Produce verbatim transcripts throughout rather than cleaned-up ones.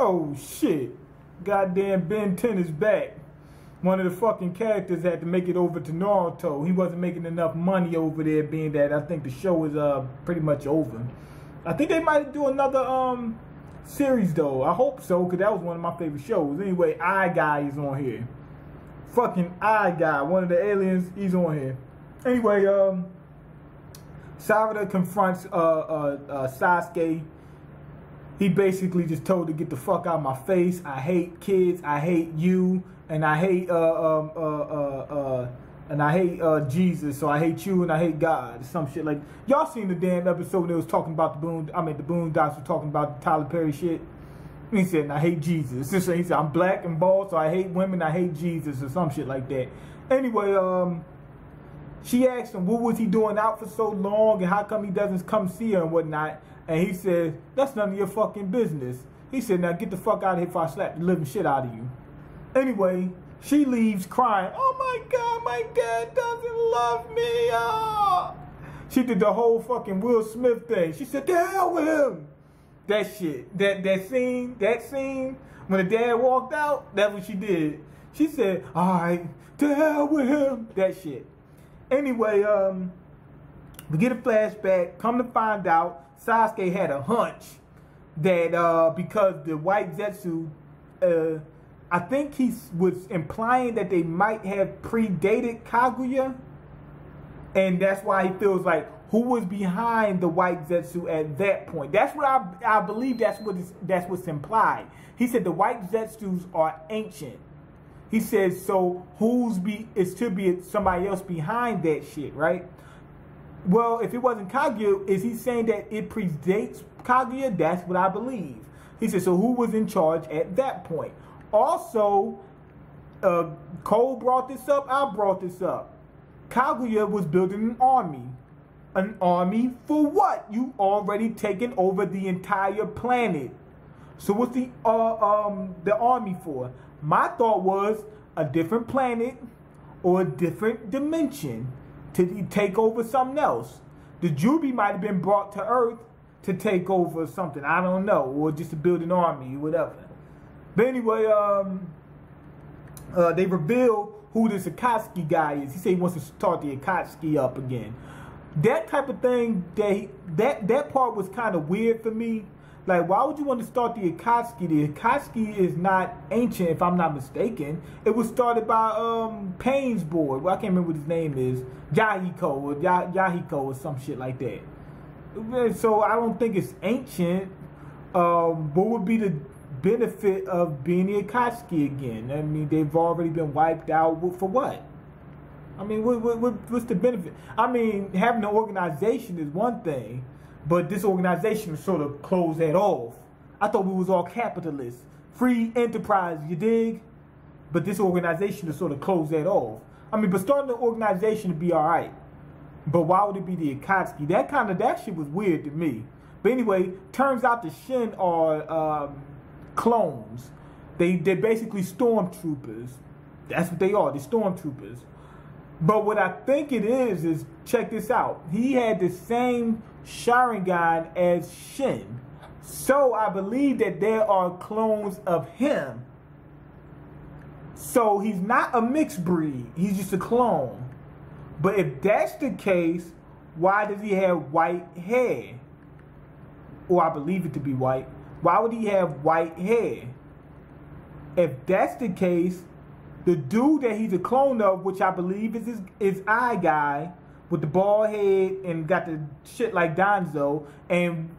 Oh shit, goddamn Ben ten is back. One of the fucking characters had to make it over to Naruto. He wasn't making enough money over there, being that I think the show is uh pretty much over. I think they might do another um series though. I hope so, because that was one of my favorite shows. Anyway, Eye Guy is on here. Fucking Eye Guy, one of the aliens, he's on here. Anyway, um Sarada confronts uh, uh, uh, Sasuke. He basically just told to get the fuck out of my face. I hate kids. I hate you, and I hate uh, uh, uh, uh, and I hate uh, Jesus. So I hate you, and I hate God. Some shit like y'all seen the damn episode that was talking about the boon. I mean, the Boondocks were talking about the Tyler Perry shit. He said, and I hate Jesus. He said, I'm black and bald, so I hate women. I hate Jesus, or some shit like that. Anyway, um. She asked him, what was he doing out for so long and how come he doesn't come see her and whatnot? And he said, that's none of your fucking business. He said, now get the fuck out of here before I slap the living shit out of you. Anyway, she leaves crying. Oh my God, my dad doesn't love me. Oh. She did the whole fucking Will Smith thing. She said, the hell with him. That shit, that, that scene, that scene, when the dad walked out, that's what she did. She said, all right, the hell with him. That shit. Anyway, um, we get a flashback. Come to find out, Sasuke had a hunch that uh, because the white Zetsu, uh, I think he was implying that they might have predated Kaguya. And that's why he feels like, who was behind the white Zetsu at that point? That's what I, I believe that's, what is, that's what's implied. He said the white Zetsus are ancient. He says, so who's be, it should be somebody else behind that shit, right? Well, if it wasn't Kaguya, is he saying that it predates Kaguya? That's what I believe. He says, so who was in charge at that point? Also, uh, Cole brought this up, I brought this up. Kaguya was building an army. An army for what? You already taken over the entire planet. So what's the, uh, um, the army for? My thought was a different planet or a different dimension to take over something else. The Jubi might have been brought to Earth to take over something. I don't know. Or just to build an army or whatever. But anyway, um, uh, they reveal who this Akatsuki guy is. He said he wants to start the Akatsuki up again. That type of thing, they, that, that part was kind of weird for me. Like, why would you want to start the Akatsuki? The Akatsuki is not ancient, if I'm not mistaken. It was started by um, Payne's boy. Well, I can't remember what his name is. Yahiko or Yah Yahiko or some shit like that. So I don't think it's ancient. Um, what would be the benefit of being the Akatsuki again? I mean, they've already been wiped out. For what? I mean, what, what, what's the benefit? I mean, having an organization is one thing. But this organization sort of closed that off. I thought we was all capitalists. Free enterprise, you dig? But this organization sort of closed that off. I mean, but starting an organization would be all right. But why would it be the Akatsuki? That kind of, that shit was weird to me. But anyway, turns out the Shin are um, clones. They, they're basically stormtroopers. That's what they are, they're stormtroopers. But what I think it is, is, check this out. He had the same Sharingan as Shin. So I believe that there are clones of him. So he's not a mixed breed. He's just a clone. But if that's the case, why does he have white hair? Or I believe it to be white. Why would he have white hair? If that's the case, the dude that he's a clone of, which I believe is his, is Eye Guy, with the bald head and got the shit like Danzo, and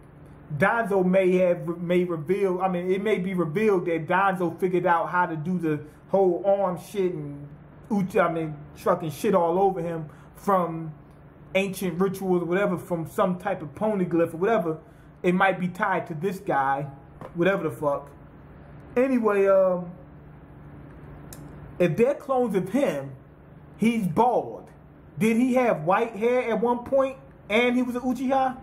Danzo may have may reveal. I mean, it may be revealed that Danzo figured out how to do the whole arm shit and Uchiha, I mean, trucking shit all over him from ancient rituals or whatever, from some type of pony glyph or whatever. It might be tied to this guy, whatever the fuck. Anyway, um, if they're clones of him, he's bald. Did he have white hair at one point and he was an Uchiha?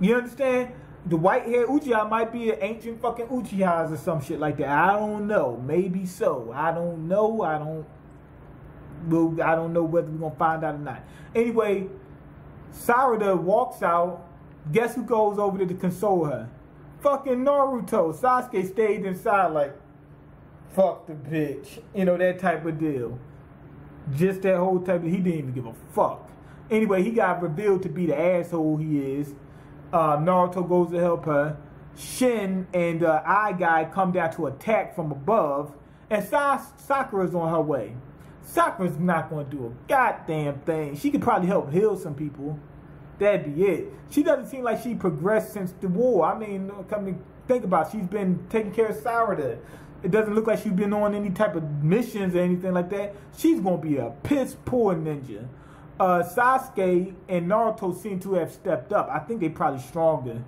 You understand? The white hair Uchiha might be an ancient fucking Uchihas or some shit like that. I don't know. Maybe so. I don't know. I don't well, I don't know whether we're going to find out or not. Anyway, Sarada walks out. Guess who goes over there to console her? fucking Naruto, Sasuke stayed inside like, fuck the bitch. You know, that type of deal. Just that whole type of, he didn't even give a fuck. Anyway, he got revealed to be the asshole he is. Uh, Naruto goes to help her. Shin and uh, Eye Guy come down to attack from above. And Sa Sakura's on her way. Sakura's not going to do a goddamn thing. She could probably help heal some people. That'd be it. She doesn't seem like she progressed since the war. I mean, come to think about it, she's been taking care of Sarada. It doesn't look like she's been on any type of missions or anything like that. She's going to be a piss-poor ninja. Uh, Sasuke and Naruto seem to have stepped up. I think they're probably stronger,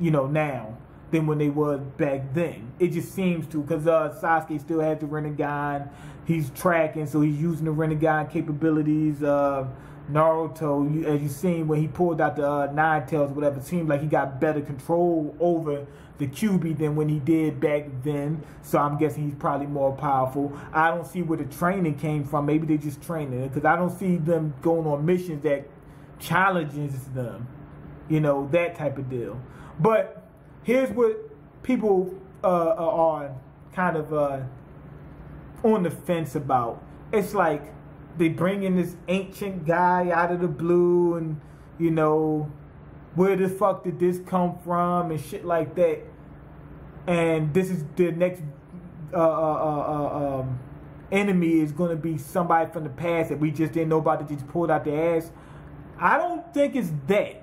you know, now than when they was back then. It just seems to, because uh, Sasuke still has the Renegade. He's tracking, so he's using the Renegade capabilities. Uh, Naruto, you, as you seen when he pulled out the uh, Nine Tails or whatever, it seemed like he got better control over the Kyubi than when he did back then. So I'm guessing he's probably more powerful. I don't see where the training came from. Maybe they just training it, because I don't see them going on missions that challenges them. You know, that type of deal. But here's what people uh, are kind of uh, on the fence about. It's like they bring in this ancient guy out of the blue and, you know, where the fuck did this come from and shit like that. And this is the next uh, uh, uh, um, enemy is going to be somebody from the past that we just didn't know about that just pulled out their ass. I don't think it's that.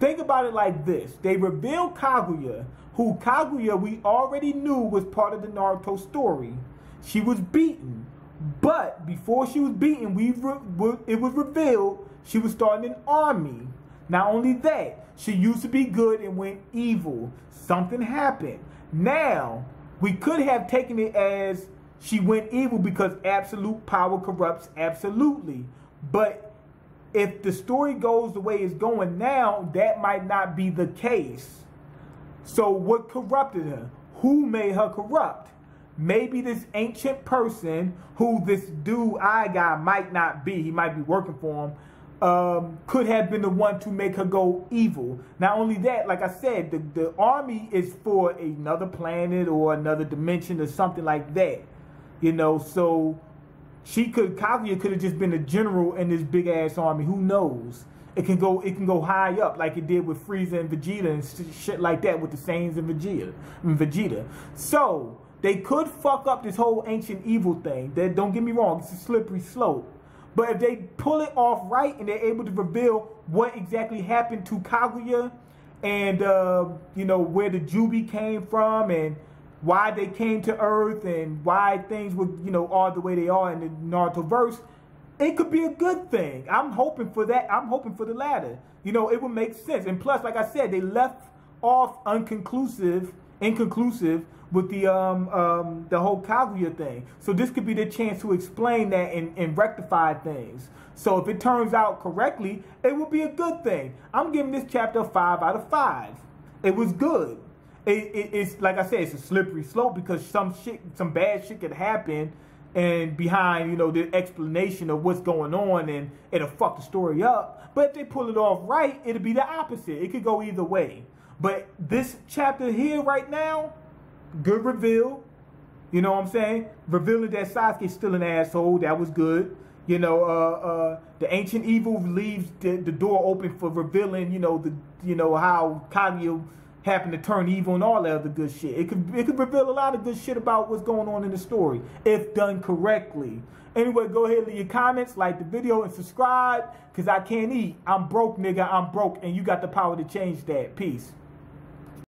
Think about it like this. They revealed Kaguya, who Kaguya we already knew was part of the Naruto story. She was beaten. But before she was beaten, we re re it was revealed she was starting an army. Not only that, she used to be good and went evil. Something happened. Now, we could have taken it as she went evil because absolute power corrupts absolutely. But if the story goes the way it's going now, that might not be the case. So what corrupted her? Who made her corrupt? Maybe this ancient person, who this dude Eye Guy might not be, he might be working for him, Um, could have been the one to make her go evil. Not only that, like I said, the, the army is for another planet or another dimension or something like that. You know, so she could, Kaguya could have just been a general in this big ass army. Who knows? It can go, it can go high up like it did with Frieza and Vegeta and shit like that with the Saiyans and Vegeta. And Vegeta. So they could fuck up this whole ancient evil thing. That, don't get me wrong, it's a slippery slope. But if they pull it off right and they're able to reveal what exactly happened to Kaguya and, uh, you know, where the Jubi came from and why they came to Earth and why things were, you know, are the way they are in the Narutoverse, it could be a good thing. I'm hoping for that. I'm hoping for the latter. You know, it would make sense. And plus, like I said, they left off unconclusive, inconclusive, with the um um the whole Kaguya thing. So this could be the chance to explain that and, and rectify things. So if it turns out correctly, it will be a good thing. I'm giving this chapter a five out of five. It was good. It, it, it's like I said, it's a slippery slope because some shit, some bad shit could happen, and behind, you know, the explanation of what's going on, and it'll fuck the story up. But if they pull it off right, it'll be the opposite. It could go either way. But this chapter here right now, good reveal, you know what I'm saying? Revealing that Sasuke's still an asshole, that was good. You know, uh, uh, the ancient evil leaves the, the door open for revealing, you know, the you know how Kaguya happened to turn evil and all that other good shit. It could it could reveal a lot of good shit about what's going on in the story if done correctly. Anyway, go ahead, leave your comments, like the video, and subscribe, cause I can't eat. I'm broke, nigga. I'm broke, and you got the power to change that. Peace.